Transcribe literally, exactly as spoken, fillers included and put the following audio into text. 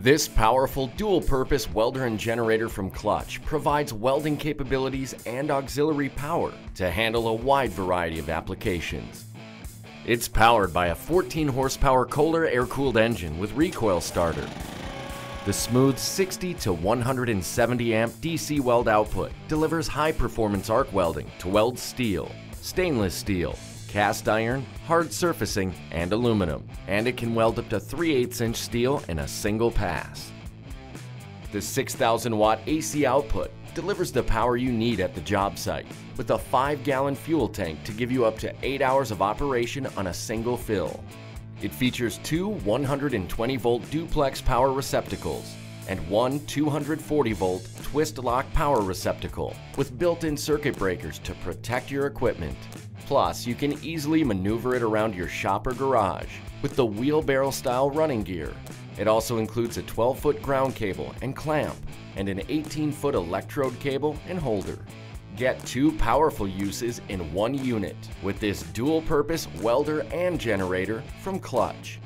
This powerful dual-purpose welder and generator from Klutch provides welding capabilities and auxiliary power to handle a wide variety of applications. It's powered by a fourteen horsepower Kohler air-cooled engine with recoil starter. The smooth sixty to one hundred seventy amp D C weld output delivers high-performance arc welding to weld steel, stainless steel, cast iron, hard surfacing, and aluminum, and it can weld up to three eighths inch steel in a single pass. The six thousand watt A C output delivers the power you need at the job site, with a five gallon fuel tank to give you up to eight hours of operation on a single fill. It features two one hundred twenty volt duplex power receptacles and one two hundred forty volt twist-lock power receptacle with built-in circuit breakers to protect your equipment. Plus, you can easily maneuver it around your shop or garage with the wheelbarrow-style running gear. It also includes a twelve foot ground cable and clamp and an eighteen foot electrode cable and holder. Get two powerful uses in one unit with this dual-purpose welder and generator from Klutch.